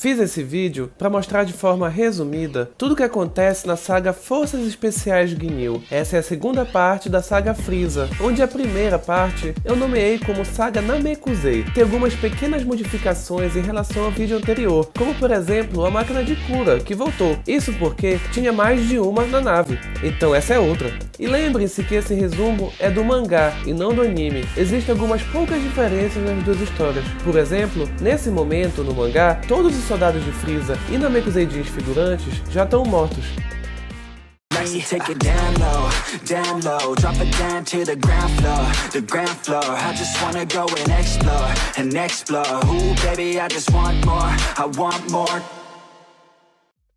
Fiz esse vídeo para mostrar de forma resumida tudo o que acontece na saga Forças Especiais de Ginyu. Essa é a segunda parte da saga Freeza, onde a primeira parte eu nomeei como saga Namekusei. Tem algumas pequenas modificações em relação ao vídeo anterior, como por exemplo a máquina de cura que voltou. Isso porque tinha mais de uma na nave, então essa é outra. E lembre-se que esse resumo é do mangá e não do anime. Existem algumas poucas diferenças nas duas histórias. Por exemplo, nesse momento no mangá, todos os soldados de Freeza e Namekuseijins figurantes já estão mortos.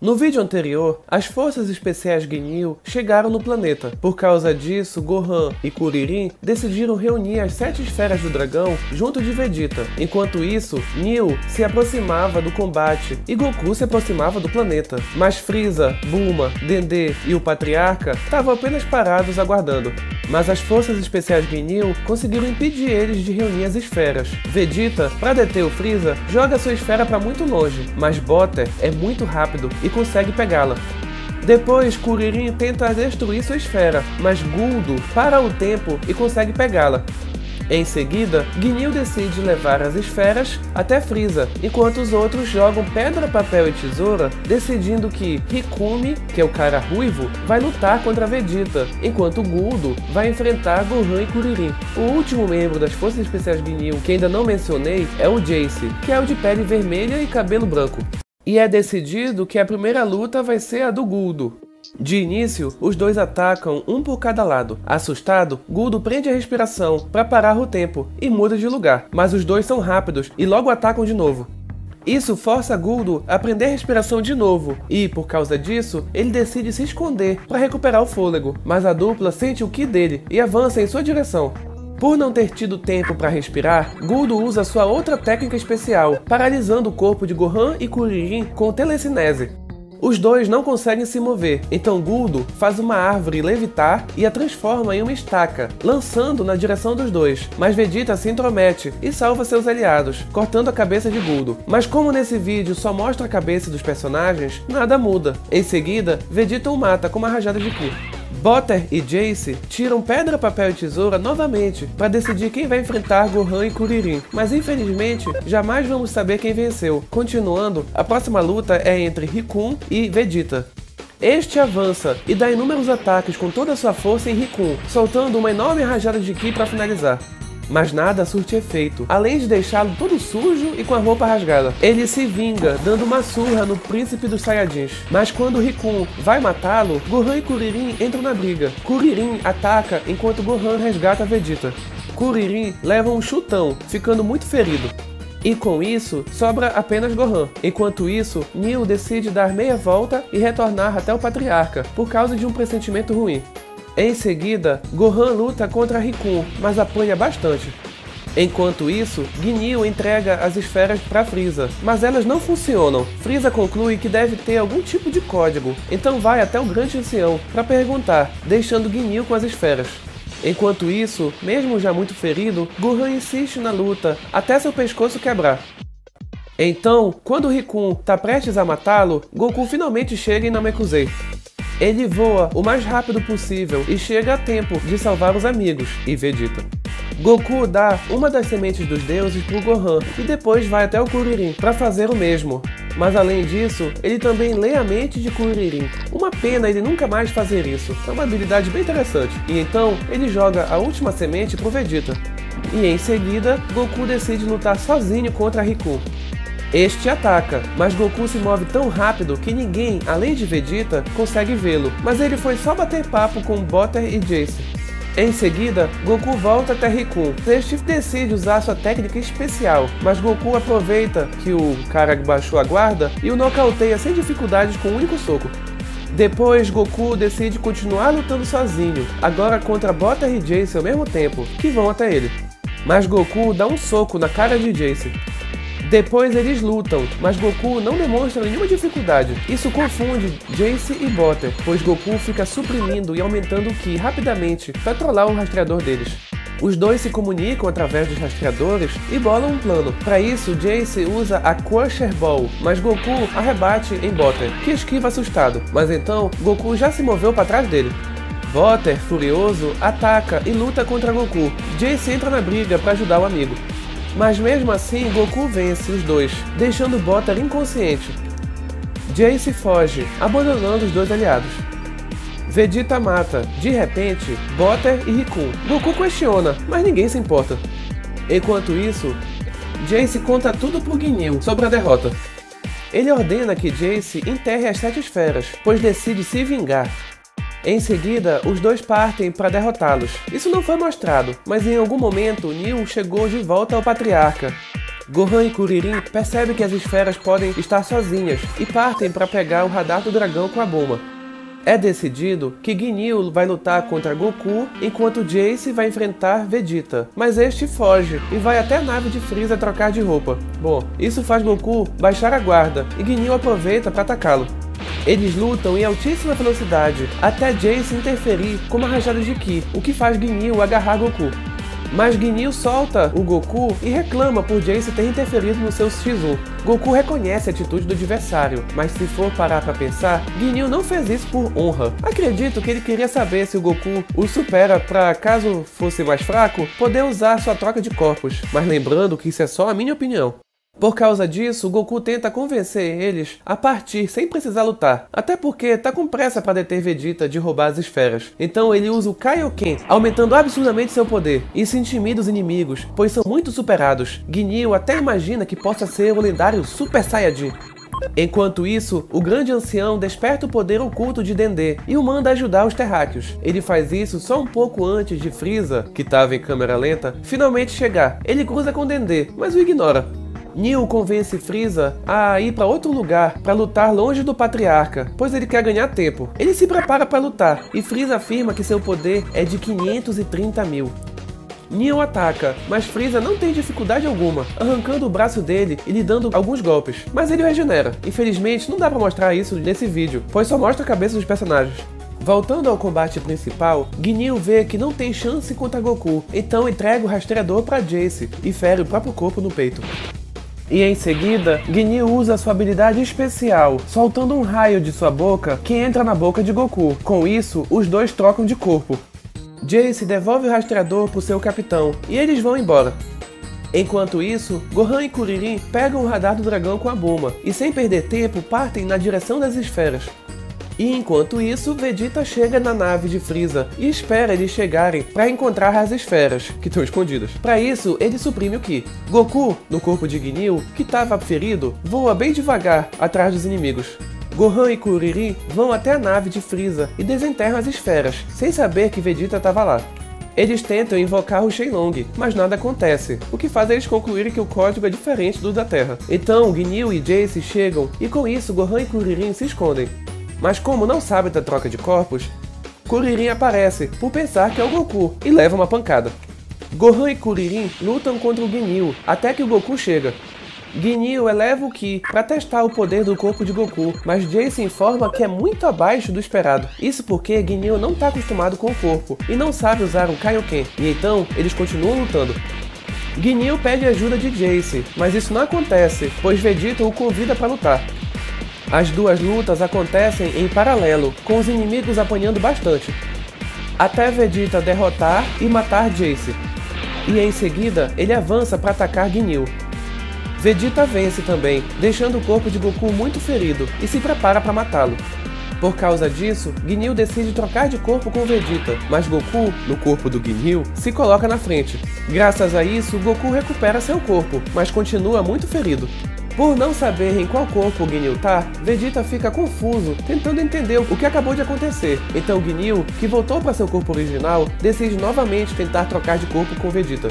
No vídeo anterior, as forças especiais Ginyu chegaram no planeta. Por causa disso, Gohan e Kuririn decidiram reunir as 7 esferas do dragão junto de Vegeta. Enquanto isso, Nail se aproximava do combate e Goku se aproximava do planeta. Mas Freeza, Bulma, Dende e o Patriarca estavam apenas parados aguardando. Mas as forças especiais Ginyu conseguiram impedir eles de reunir as esferas. Vegeta, para deter o Freeza, joga sua esfera para muito longe, mas Botter é muito rápido e consegue pegá-la. Depois, Kuririn tenta destruir sua esfera, mas Guldo para o tempo e consegue pegá-la. Em seguida, Ginyu decide levar as esferas até Freeza, enquanto os outros jogam pedra, papel e tesoura, decidindo que Recoome, que é o cara ruivo, vai lutar contra Vegeta, enquanto Guldo vai enfrentar Gohan e Kuririn. O último membro das Forças Especiais Ginyu que ainda não mencionei é o Jeice, que é o de pele vermelha e cabelo branco. E é decidido que a primeira luta vai ser a do Guldo. De início, os dois atacam um por cada lado. Assustado, Guldo prende a respiração para parar o tempo e muda de lugar. Mas os dois são rápidos e logo atacam de novo. Isso força Guldo a prender a respiração de novo e, por causa disso, ele decide se esconder para recuperar o fôlego. Mas a dupla sente o ki dele e avança em sua direção. Por não ter tido tempo para respirar, Guldo usa sua outra técnica especial, paralisando o corpo de Gohan e Kuririn com telecinese. Os dois não conseguem se mover, então Guldo faz uma árvore levitar e a transforma em uma estaca, lançando na direção dos dois. Mas Vegeta se intromete e salva seus aliados, cortando a cabeça de Guldo. Mas como nesse vídeo só mostra a cabeça dos personagens, nada muda. Em seguida, Vegeta o mata com uma rajada de ki. Botter e Jeice tiram pedra, papel e tesoura novamente para decidir quem vai enfrentar Gohan e Kuririn, mas infelizmente jamais vamos saber quem venceu. Continuando, a próxima luta é entre Recoome e Vegeta. Este avança e dá inúmeros ataques com toda a sua força em Recoome, soltando uma enorme rajada de ki para finalizar. Mas nada surte efeito, além de deixá-lo todo sujo e com a roupa rasgada. Ele se vinga, dando uma surra no príncipe dos Saiyajins. Mas quando Recoome vai matá-lo, Gohan e Kuririn entram na briga. Kuririn ataca enquanto Gohan resgata Vegeta. Kuririn leva um chutão, ficando muito ferido. E com isso, sobra apenas Gohan. Enquanto isso, Nail decide dar meia volta e retornar até o Patriarca, por causa de um pressentimento ruim. Em seguida, Gohan luta contra Recoome, mas apanha bastante. Enquanto isso, Ginyu entrega as esferas para Freeza, mas elas não funcionam. Freeza conclui que deve ter algum tipo de código, então vai até o Grande Ancião para perguntar, deixando Ginyu com as esferas. Enquanto isso, mesmo já muito ferido, Gohan insiste na luta até seu pescoço quebrar. Então, quando Recoome está prestes a matá-lo, Goku finalmente chega em Namekusei. Ele voa o mais rápido possível e chega a tempo de salvar os amigos e Vegeta. Goku dá uma das sementes dos deuses pro Gohan e depois vai até o Kuririn para fazer o mesmo. Mas além disso, ele também lê a mente de Kuririn. Uma pena ele nunca mais fazer isso, é uma habilidade bem interessante. E então, ele joga a última semente pro Vegeta. E em seguida, Goku decide lutar sozinho contra Recoome. Este ataca, mas Goku se move tão rápido que ninguém, além de Vegeta, consegue vê-lo. Mas ele foi só bater papo com Botter e Jeice. Em seguida, Goku volta até Recoome. Este decide usar sua técnica especial, mas Goku aproveita que o cara baixou a guarda e o nocauteia sem dificuldades com um único soco. Depois, Goku decide continuar lutando sozinho, agora contra Botter e Jeice ao mesmo tempo, que vão até ele. Mas Goku dá um soco na cara de Jeice. Depois eles lutam, mas Goku não demonstra nenhuma dificuldade. Isso confunde Jeice e Botter, pois Goku fica suprimindo e aumentando o ki rapidamente para trollar o rastreador deles. Os dois se comunicam através dos rastreadores e bolam um plano. Para isso, Jeice usa a Crusher Ball, mas Goku arrebate em Botter, que esquiva assustado, mas então Goku já se moveu para trás dele. Botter, furioso, ataca e luta contra Goku. Jeice entra na briga para ajudar o amigo. Mas mesmo assim, Goku vence os dois, deixando Botter inconsciente. Jeice foge, abandonando os dois aliados. Vegeta mata, de repente, Botter e Recoome. Goku questiona, mas ninguém se importa. Enquanto isso, Jeice conta tudo pro Ginyu sobre a derrota. Ele ordena que Jeice enterre as 7 esferas, pois decide se vingar. Em seguida, os dois partem para derrotá-los. Isso não foi mostrado, mas em algum momento Nail chegou de volta ao Patriarca. Gohan e Kuririn percebem que as esferas podem estar sozinhas e partem para pegar o radar do dragão com a Bulma. É decidido que Ginyu vai lutar contra Goku, enquanto Jeice vai enfrentar Vegeta, mas este foge e vai até a nave de Freeza trocar de roupa. Bom, isso faz Goku baixar a guarda e Ginyu aproveita para atacá-lo. Eles lutam em altíssima velocidade, até Jeice interferir com uma rajada de Ki, o que faz Ginyu agarrar Goku. Mas Ginyu solta o Goku e reclama por Jeice ter interferido no seu Shizu. Goku reconhece a atitude do adversário, mas se for parar pra pensar, Ginyu não fez isso por honra. Acredito que ele queria saber se o Goku o supera pra, caso fosse mais fraco, poder usar sua troca de corpos. Mas lembrando que isso é só a minha opinião. Por causa disso, Goku tenta convencer eles a partir sem precisar lutar, até porque tá com pressa para deter Vegeta de roubar as esferas. Então ele usa o Kaioken, aumentando absurdamente seu poder, e se intimida os inimigos, pois são muito superados. Ginyu até imagina que possa ser o lendário Super Saiyajin. Enquanto isso, o Grande Ancião desperta o poder oculto de Dende e o manda ajudar os terráqueos. Ele faz isso só um pouco antes de Freeza, que estava em câmera lenta, finalmente chegar. Ele cruza com Dende, mas o ignora. Nail convence Freeza a ir para outro lugar para lutar longe do Patriarca, pois ele quer ganhar tempo. Ele se prepara para lutar e Freeza afirma que seu poder é de 530.000. Nail ataca, mas Freeza não tem dificuldade alguma, arrancando o braço dele e lhe dando alguns golpes, mas ele o regenera. Infelizmente não dá para mostrar isso nesse vídeo, pois só mostra a cabeça dos personagens. Voltando ao combate principal, Ginyu vê que não tem chance contra Goku, então entrega o rastreador para Jeice e fere o próprio corpo no peito. E em seguida, Ginyu usa sua habilidade especial, soltando um raio de sua boca que entra na boca de Goku. Com isso, os dois trocam de corpo. Jeice devolve o rastreador para o seu capitão e eles vão embora. Enquanto isso, Gohan e Kuririn pegam o radar do dragão com a Bulma e sem perder tempo partem na direção das esferas. E enquanto isso, Vegeta chega na nave de Freeza e espera eles chegarem para encontrar as esferas, que estão escondidas. Para isso, ele suprime o Ki. Goku, no corpo de Ginyu, que estava ferido, voa bem devagar atrás dos inimigos. Gohan e Kuririn vão até a nave de Freeza e desenterram as esferas, sem saber que Vegeta estava lá. Eles tentam invocar o Shenlong, mas nada acontece, o que faz eles concluírem que o código é diferente do da Terra. Então, Ginyu e Jeice chegam e com isso Gohan e Kuririn se escondem. Mas como não sabe da troca de corpos, Kuririn aparece por pensar que é o Goku e leva uma pancada. Gohan e Kuririn lutam contra o Ginyu até que o Goku chega. Ginyu eleva o Ki para testar o poder do corpo de Goku, mas Jeice informa que é muito abaixo do esperado. Isso porque Ginyu não está acostumado com o corpo e não sabe usar o Kaioken, e então eles continuam lutando. Ginyu pede ajuda de Jeice, mas isso não acontece, pois Vegeta o convida para lutar. As duas lutas acontecem em paralelo, com os inimigos apanhando bastante, até Vegeta derrotar e matar Jeice. E em seguida, ele avança para atacar Ginyu. Vegeta vence também, deixando o corpo de Goku muito ferido e se prepara para matá-lo. Por causa disso, Ginyu decide trocar de corpo com Vegeta, mas Goku, no corpo do Ginyu, se coloca na frente. Graças a isso, Goku recupera seu corpo, mas continua muito ferido. Por não saber em qual corpo o Ginyu tá, Vegeta fica confuso, tentando entender o que acabou de acontecer. Então Ginyu, que voltou para seu corpo original, decide novamente tentar trocar de corpo com Vegeta.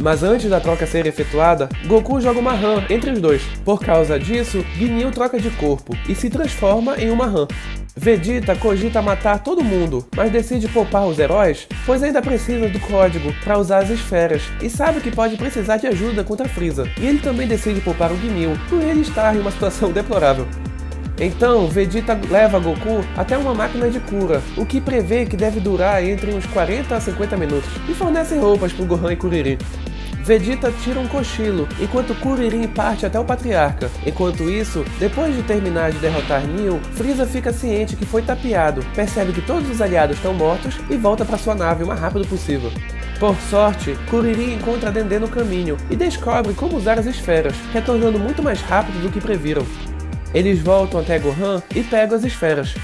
Mas antes da troca ser efetuada, Goku joga uma RAM entre os dois. Por causa disso, Ginyu troca de corpo e se transforma em uma RAM. Vegeta cogita matar todo mundo, mas decide poupar os heróis, pois ainda precisa do código para usar as esferas e sabe que pode precisar de ajuda contra Freeza. E ele também decide poupar o Ginyu, por ele estar em uma situação deplorável. Então, Vegeta leva Goku até uma máquina de cura, o que prevê que deve durar entre uns 40 a 50 minutos, e fornece roupas para Gohan e Kuririn. Vegeta tira um cochilo, enquanto Kuririn parte até o Patriarca. Enquanto isso, depois de terminar de derrotar Nail, Freeza fica ciente que foi tapeado, percebe que todos os aliados estão mortos e volta para sua nave o mais rápido possível. Por sorte, Kuririn encontra Dende no caminho e descobre como usar as esferas, retornando muito mais rápido do que previram. Eles voltam até Gohan e pegam as esferas.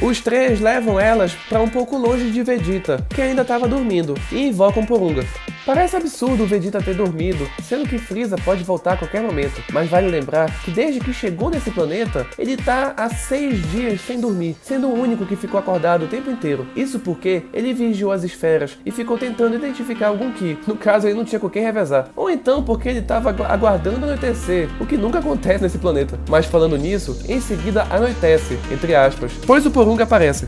Os três levam elas para um pouco longe de Vegeta, que ainda estava dormindo, e invocam Porunga. Parece absurdo o Vegeta ter dormido, sendo que Freeza pode voltar a qualquer momento, mas vale lembrar que desde que chegou nesse planeta, ele está há 6 dias sem dormir, sendo o único que ficou acordado o tempo inteiro. Isso porque ele vigiou as esferas e ficou tentando identificar algum ki, no caso ele não tinha com quem revezar, ou então porque ele estava aguardando anoitecer, o que nunca acontece nesse planeta. Mas falando nisso, em seguida anoitece, entre aspas, pois o Porunga aparece.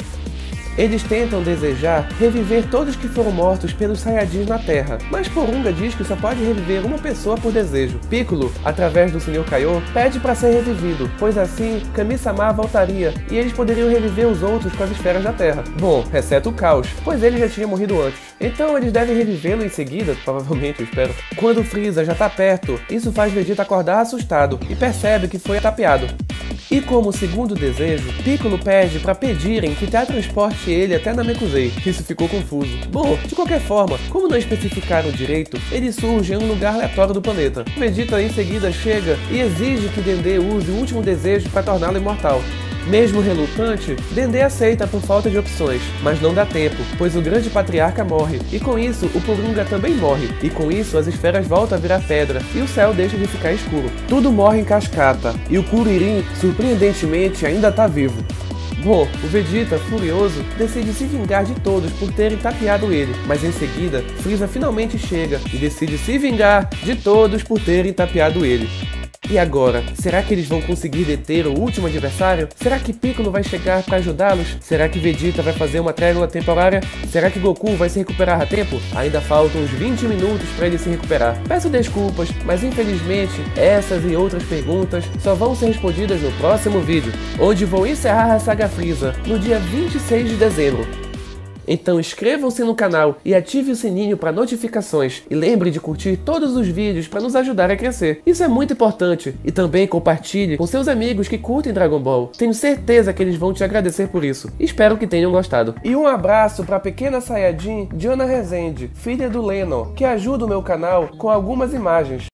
Eles tentam desejar reviver todos que foram mortos pelos Saiyajins na Terra, mas Porunga diz que só pode reviver uma pessoa por desejo. Piccolo, através do Sr. Kaiô, pede para ser revivido, pois assim Kami-sama voltaria e eles poderiam reviver os outros com as esferas da Terra. Bom, exceto o Caos, pois ele já tinha morrido antes. Então eles devem revivê-lo em seguida, provavelmente, eu espero. Quando Freeza já tá perto, isso faz Vegeta acordar assustado e percebe que foi tapeado. E como segundo desejo, Piccolo pede para pedirem que teletransporte ele até Namekusei. Isso ficou confuso. Bom, de qualquer forma, como não especificaram direito, ele surge em um lugar aleatório do planeta. Vegeta em seguida chega e exige que Dende use o último desejo para torná-lo imortal. Mesmo relutante, Dende aceita por falta de opções, mas não dá tempo, pois o grande patriarca morre, e com isso o Purunga também morre, e com isso as esferas voltam a virar pedra, e o céu deixa de ficar escuro. Tudo morre em cascata, e o Kuririn, surpreendentemente, ainda está vivo. Bom, o Vegeta, furioso, decide se vingar de todos por terem tapeado ele, mas em seguida, Freeza finalmente chega e decide se vingar de todos por terem tapeado ele. E agora, será que eles vão conseguir deter o último adversário? Será que Piccolo vai chegar para ajudá-los? Será que Vegeta vai fazer uma trégua temporária? Será que Goku vai se recuperar a tempo? Ainda faltam uns 20 minutos para ele se recuperar. Peço desculpas, mas infelizmente essas e outras perguntas só vão ser respondidas no próximo vídeo, onde vou encerrar a Saga Freeza no dia 26 de dezembro. Então inscrevam-se no canal e ative o sininho para notificações. E lembre de curtir todos os vídeos para nos ajudar a crescer. Isso é muito importante. E também compartilhe com seus amigos que curtem Dragon Ball. Tenho certeza que eles vão te agradecer por isso. Espero que tenham gostado. E um abraço para a pequena Saiyajin Diana Rezende, filha do Lennon, que ajuda o meu canal com algumas imagens.